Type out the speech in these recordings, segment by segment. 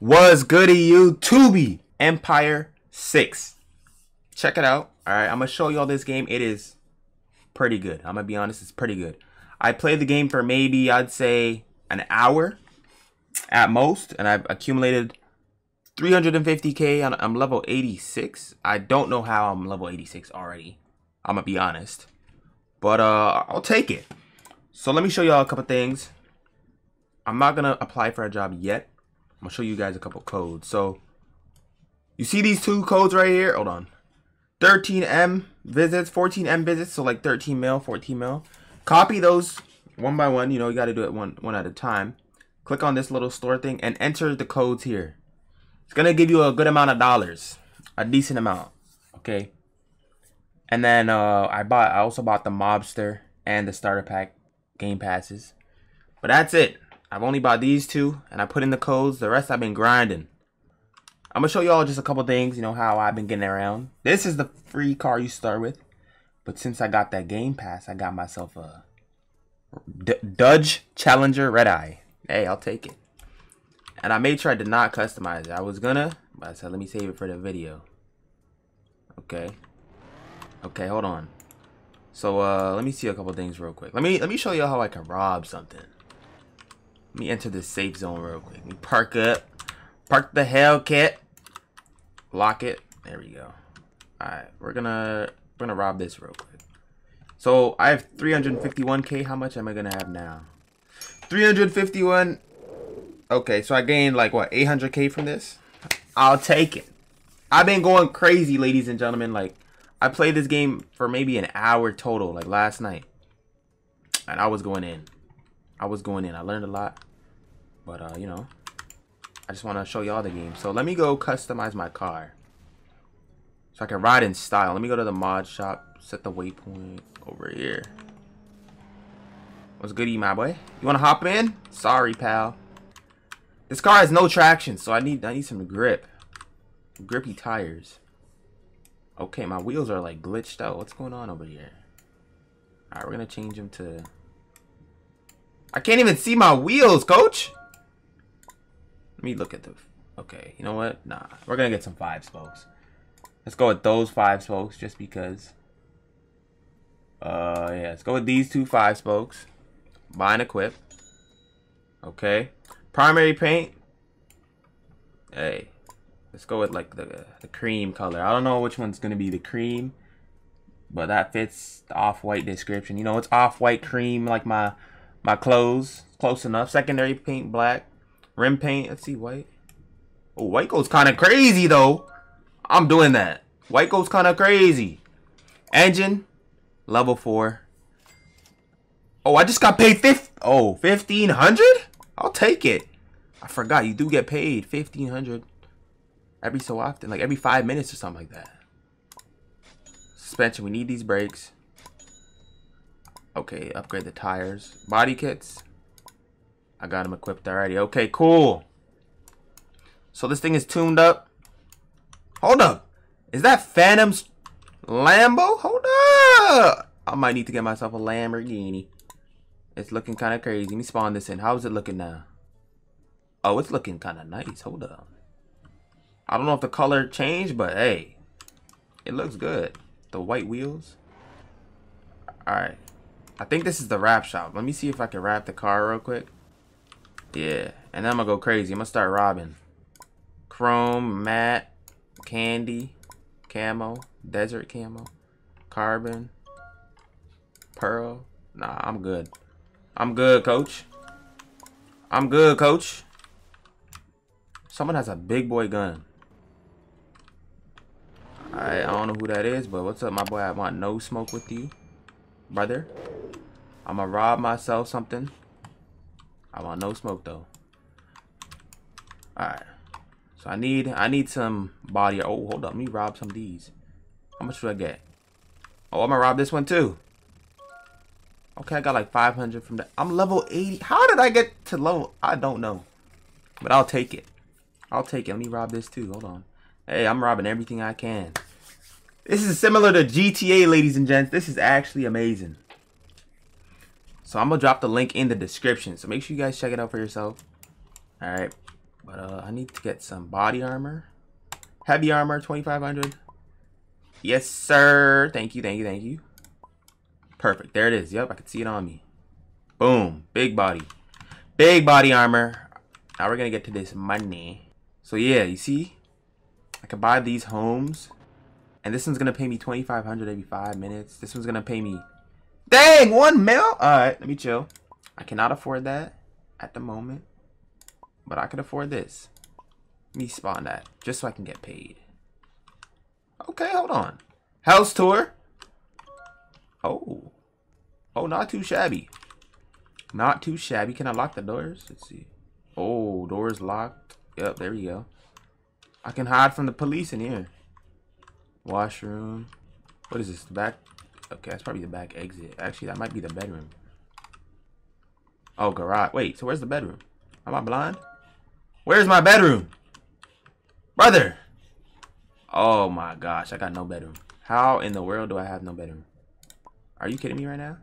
What's goody YouTube? Empire 6. Check it out. Alright, I'm going to show you all this game. It is pretty good. I'm going to be honest, it's pretty good. I played the game for maybe, I'd say, an hour at most. And I've accumulated 350k. I'm level 86. I don't know how I'm level 86 already. I'm going to be honest. But I'll take it. So let me show y'all a couple things. I'm not going to apply for a job yet. I'm going to show you guys a couple codes. So you see these two codes right here? Hold on. 13M visits, 14M visits. So like 13 mil, 14 mil. Copy those one by one. You know, you got to do it one at a time. Click on this little store thing and enter the codes here. It's going to give you a good amount of dollars. A decent amount. Okay. And then I also bought the Mobster and the starter pack game passes. But that's it. I've only bought these two and I put in the codes. The rest I've been grinding. I'm going to show you all just a couple things, you know, how I've been getting around. This is the free car you start with. But since I got that game pass, I got myself a Dodge Challenger Red Eye. Hey, I'll take it. And I made sure I did not customize it. I was going to, but I said, let me save it for the video. Okay. Okay, hold on. So let me see a couple things real quick. Let me show you how I can rob something. Let me enter this safe zone real quick. Let me park up. Park the Hellcat. Lock it. There we go. Alright, we're gonna rob this real quick. So I have 351k. How much am I gonna have now? 351. Okay, so I gained like what, 800k from this? I'll take it. I've been going crazy, ladies and gentlemen. Like, I played this game for maybe an hour total, like last night. And I was going in. I learned a lot. But you know, I just want to show y'all the game. So let me go customize my car so I can ride in style. Let me go to the mod shop. Set the waypoint over here. What's goody, my boy? You want to hop in? Sorry, pal. This car has no traction, so I need some grip. Grippy tires. Okay, my wheels are like glitched out. What's going on over here? All right, we're gonna change them to. I can't even see my wheels, coach. Let me look at the. Okay, you know what? Nah, we're gonna get some 5 spokes. Let's go with those 5 spokes just because. Yeah, let's go with these two 5 spokes. Buy and equip. Okay, primary paint. Hey, let's go with like the cream color. I don't know which one's gonna be the cream, but that fits the off-white description. You know, it's off-white cream like my clothes. Close enough. Secondary paint black. Rim paint, let's see, white. Oh, white goes kind of crazy though. I'm doing that. White goes kind of crazy. Engine, level 4. Oh, I just got paid 1,500? I'll take it. I forgot you do get paid 1,500 every so often, like every 5 minutes or something like that. Suspension, we need these brakes. Okay, upgrade the tires. Body kits. I got him equipped already. Okay, cool. So this thing is tuned up. Hold up. Is that Phantom's Lambo? Hold up. I might need to get myself a Lamborghini. It's looking kind of crazy. Let me spawn this in. How is it looking now? Oh, it's looking kind of nice. Hold up. I don't know if the color changed, but hey. It looks good. The white wheels. Alright. I think this is the wrap shop. Let me see if I can wrap the car real quick. Yeah, and then I'm gonna go crazy. I'm gonna start robbing. Chrome, matte, candy, camo, desert camo, carbon, pearl. Nah, I'm good. I'm good, coach. I'm good, coach. Someone has a big boy gun. Alright, I don't know who that is, but what's up, my boy? I want no smoke with you, brother. I'm gonna rob myself something. I want no smoke though. Alright. So I need some body. Oh, hold up. Let me rob some of these. How much do I get? Oh, I'm gonna rob this one too. Okay, I got like 500 from that. I'm level 80. How did I get to level? I don't know. But I'll take it. I'll take it. Let me rob this too. Hold on. Hey, I'm robbing everything I can. This is similar to GTA, ladies and gents. This is actually amazing. So I'm going to drop the link in the description. So make sure you guys check it out for yourself. All right. But I need to get some body armor. Heavy armor, 2,500. Yes, sir. Thank you, thank you, thank you. Perfect. There it is. Yep, I can see it on me. Boom. Big body. Big body armor. Now we're going to get to this money. So, yeah, you see? I can buy these homes. And this one's going to pay me 2,500 every 5 minutes. This one's going to pay me... Dang, 1 mil? Alright, let me chill. I cannot afford that at the moment. But I can afford this. Let me spawn that. Just so I can get paid. Okay, hold on. House tour. Oh. Oh, not too shabby. Not too shabby. Can I lock the doors? Let's see. Oh, doors locked. Yep, there we go. I can hide from the police in here. Washroom. What is this? The back? Okay, that's probably the back exit. Actually, that might be the bedroom. Oh, garage. Wait, so where's the bedroom? Am I blind? Where's my bedroom? Brother! Oh my gosh, I got no bedroom. How in the world do I have no bedroom? Are you kidding me right now?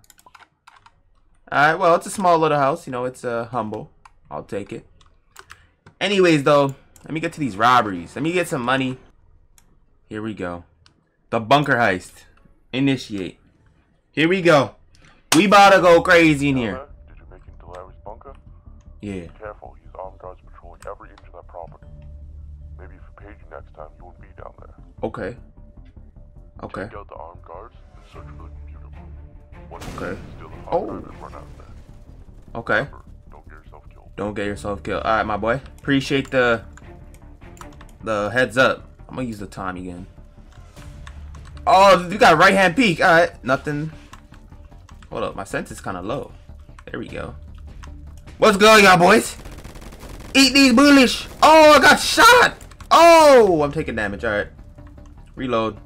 Alright, well, it's a small little house. You know, it's humble. I'll take it. Anyways, though, let me get to these robberies. Let me get some money. Here we go. The bunker heist. Initiate. Here we go. We about to go crazy in here. Did you make it to Larry's bunker? Yeah. Be careful. He's armed guards patrolling every inch of that property. Maybe if we paid you next time, you wouldn't be down there. Okay. Okay. Take out the armed guards and search for the computer room. Once okay. Steal the hot drive and run out of there. Okay. Remember, don't get yourself killed. Don't get yourself killed. All right, my boy. Appreciate the heads up. I'm gonna use the Tommy gun. Oh, you got a right hand peek. All right, nothing. Hold up, my sense is kind of low. There we go. What's going on, boys? Eat these bullish. Oh, I got shot. Oh, I'm taking damage. All right, reload.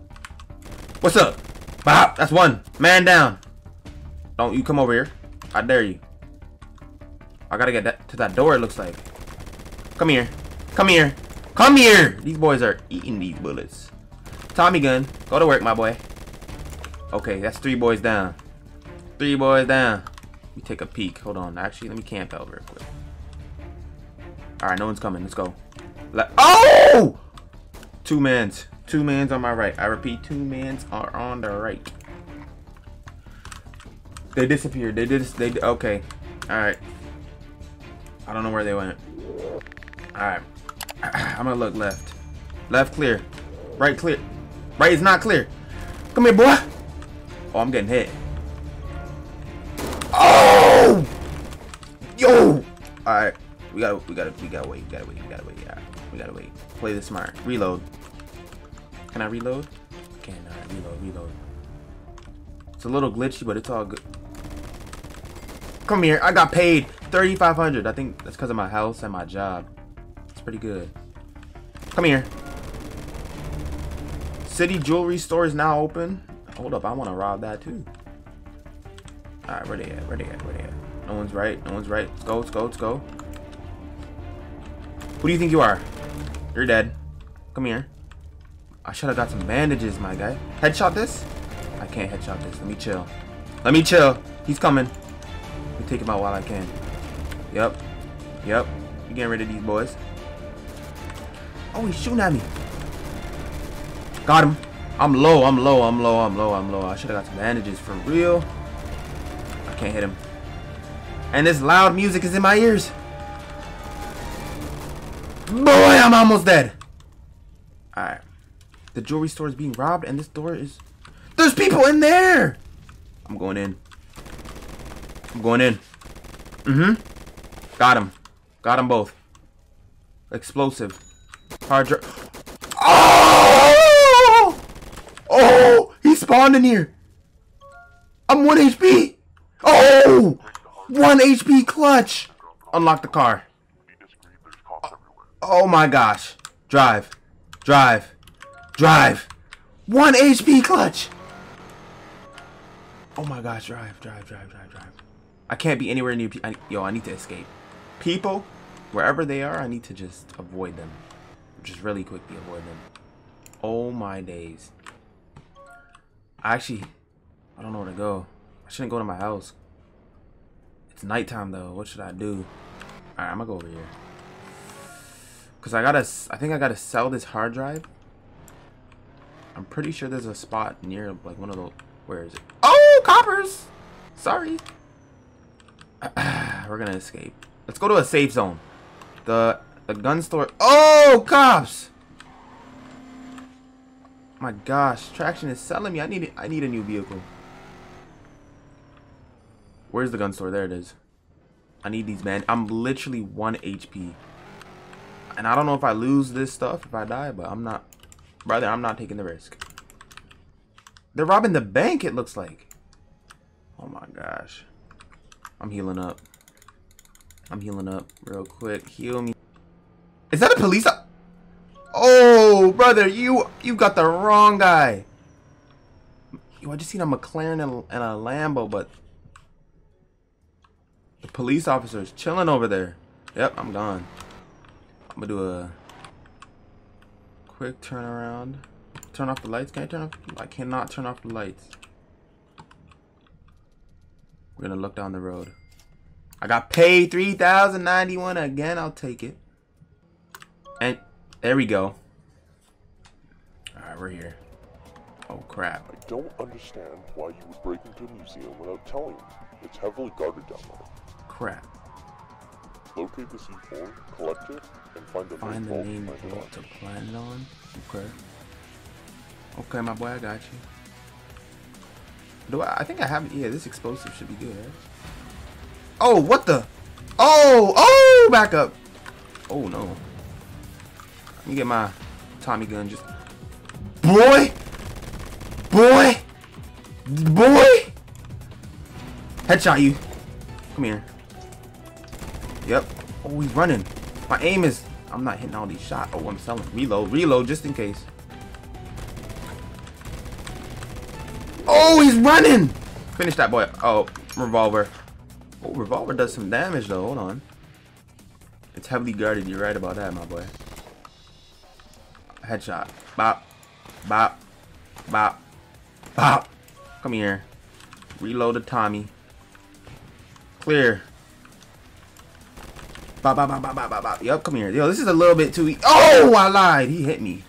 What's up? Bop. That's one man down. Don't you come over here. I dare you. I gotta get that to that door. It looks like. Come here. Come here. Come here. These boys are eating these bullets. Tommy gun. Go to work, my boy. Okay, that's 3 boys down. 3 boys down. Let me take a peek. Hold on. Actually, let me camp out real quick. All right, no one's coming. Let's go. Oh! 2 mans. 2 mans on my right. I repeat, 2 mans are on the right. They disappeared. They did. They okay. All right. I don't know where they went. All right. I'm gonna look left. Left clear. Right clear. Right is not clear. Come here, boy. Oh, I'm getting hit. Oh! Yo! All right. We gotta wait. All right. We gotta wait. Play this smart. Reload. Can I reload? Cannot reload. It's a little glitchy, but it's all good. Come here. I got paid 3,500. I think that's because of my house and my job. It's pretty good. Come here. City jewelry store is now open. Hold up, I want to rob that too. All right, where they at? No one's right. Let's go. Who do you think you are? You're dead. Come here. I should have got some bandages, my guy. Headshot this? I can't headshot this. Let me chill. He's coming. Let me take him out while I can. Yep. You're getting rid of these boys. Oh, he's shooting at me. Got him. I'm low. I should have got some bandages for real. I can't hit him. And this loud music is in my ears. Boy, I'm almost dead. All right. The jewelry store is being robbed, and this door is... There's people in there! I'm going in. Mm-hmm. Got him both. Explosive. Hard drive. Oh! Oh! He spawned in here. I'm 1 HP. Oh! 1 HP clutch. Unlock the car. Oh my gosh. Drive. 1 HP clutch. Oh my gosh, drive. I can't be anywhere near people. Yo, I need to escape. People, wherever they are, I need to just avoid them. Just really quickly avoid them. Oh my days. I don't know where to go. I shouldn't go to my house. It's nighttime though. What should I do? Alright, I'm gonna go over here. Because I think I gotta sell this hard drive. I'm pretty sure there's a spot near like one of those. Where is it? Oh, coppers! Sorry. We're gonna escape. Let's go to a safe zone. The gun store. Oh, cops! My gosh, traction is selling me. I need a new vehicle. Where's the gun store? There it is. I need these, man. I'm literally 1 HP. And I don't know if I lose this stuff, if I die, but I'm not. Brother, I'm not taking the risk. They're robbing the bank, it looks like. Oh my gosh. I'm healing up. I'm healing up real quick. Heal me. Is that a police? Oh, brother, you got the wrong guy. Yo, I just seen a McLaren and a Lambo, but the police officer is chilling over there. Yep, I'm gone. I'm gonna do a quick turnaround. Turn off the lights. Can I turn off? I cannot turn off the lights. We're gonna look down the road. I got paid $3,091 again. I'll take it. And there we go. All right, we're here. Oh crap! I don't understand why you would break into a museum without telling me. It's heavily guarded down there. Crap. Locate the C4, collect it, and find the main vault to plant it on. Okay. Okay, my boy, I got you. Do I think I haven't? Yeah, this explosive should be good. Oh, what the? Oh, oh, back up. Oh no. Let me get my Tommy gun. Just boy. Headshot you. Come here. Yep. Oh, he's running. My aim is. I'm not hitting all these shots. Oh, I'm selling. Reload, just in case. Oh, he's running! Finish that boy. Oh, revolver. Oh, revolver does some damage though. Hold on. It's heavily guarded. You're right about that, my boy. Headshot. Bop. Bop. Bop. Bop. Come here. Reload the Tommy. Clear. Bop, bop, bop, bop, bop, bop, bop. Yup, come here. Yo, this is a little bit too easy. Oh, I lied. He hit me. I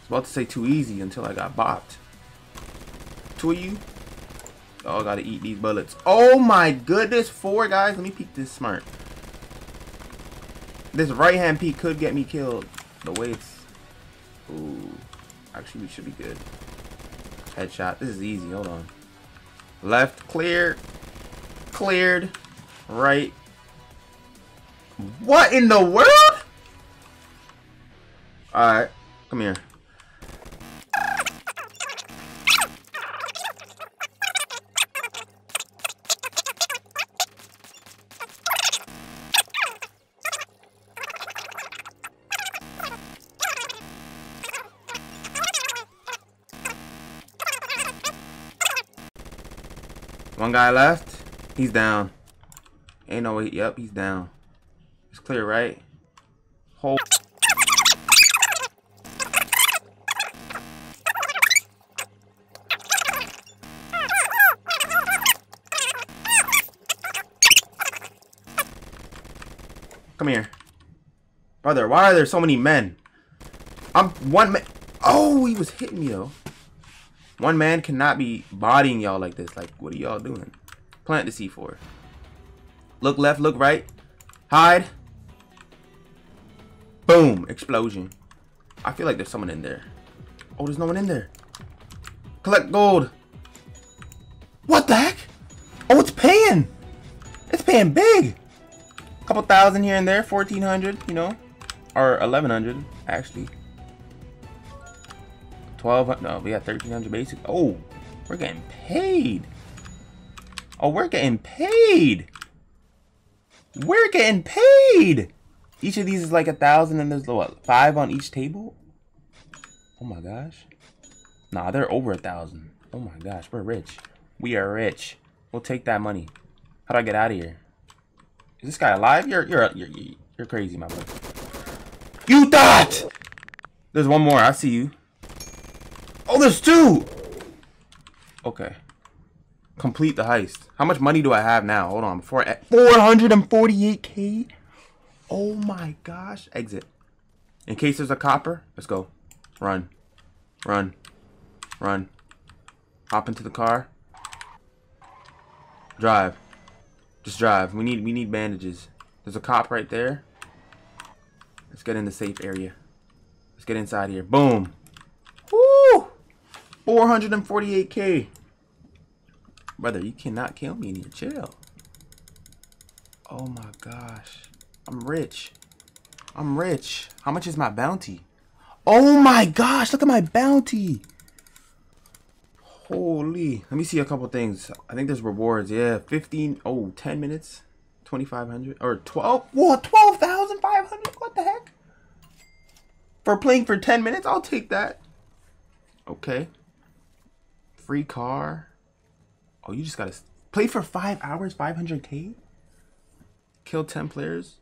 was about to say too easy until I got bopped. Two of you. Oh, I gotta eat these bullets. Oh my goodness. 4 guys. Let me peek this smart. This right hand peek could get me killed. The way it's. Ooh. Actually, we should be good. Headshot. This is easy. Hold on. Left. Clear. Cleared. Right. What in the world? Alright. Come here. One guy left. He's down. Ain't no way. Yep, he's down. It's clear, right? Hold. Come here. Brother, why are there so many men? I'm one man. Oh, he was hitting me though. One man cannot be bodying y'all like this. Like, what are y'all doing? Plant the C4. Look left, look right. Hide. Boom. Explosion. I feel like there's someone in there. Oh, there's no one in there. Collect gold. What the heck? Oh, it's paying. It's paying big. A couple thousand here and there. 1,400, you know. Or 1,100, actually. 1200. No, we got 1,300 basic. Oh, we're getting paid. Oh, we're getting paid. We're getting paid. Each of these is like 1,000, and there's what, 5 on each table. Oh my gosh. Nah, they're over 1,000. Oh my gosh, we're rich. We are rich. We'll take that money. How do I get out of here? Is this guy alive? You're crazy, my boy. You thought. There's one more. I see you. Oh, there's 2! Okay. Complete the heist. How much money do I have now? Hold on. 448K? Oh my gosh. Exit. In case there's a copper, let's go. Run. Run. Run. Hop into the car. Drive. Just drive. We need bandages. There's a cop right there. Let's get in the safe area. Let's get inside here. Boom. Woo! 448K. Brother, you cannot kill me in your jail. Oh my gosh. I'm rich. I'm rich. How much is my bounty? Oh my gosh, look at my bounty. Holy. Let me see a couple things. I think there's rewards. Yeah, 15. Oh, 10 minutes. 2,500 or 12. Whoa, 12,500. What the heck? For playing for 10 minutes, I'll take that. Okay. Free car. Oh, you just gotta play for 5 hours, 500K. Kill 10 players.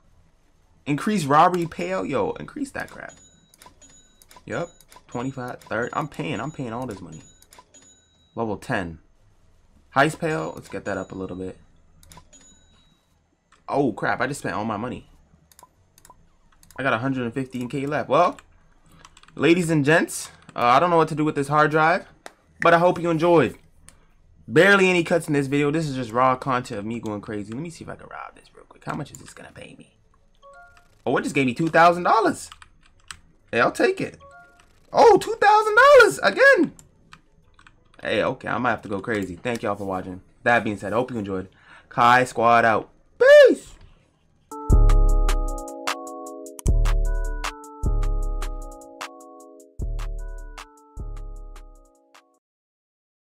Increase robbery payout. Yo, increase that crap. Yep. 25, 30. I'm paying all this money. Level 10. Heist payout. Let's get that up a little bit. Oh crap, I just spent all my money. I got 115K left. Well, ladies and gents, I don't know what to do with this hard drive, but I hope you enjoyed. Barely any cuts in this video. This is just raw content of me going crazy. Let me see if I can rob this real quick. How much is this gonna pay me? Oh, it just gave me $2,000. Hey, I'll take it. Oh, $2,000 again. Hey, okay, I might have to go crazy. Thank y'all for watching. That being said, I hope you enjoyed. Kai Squad out.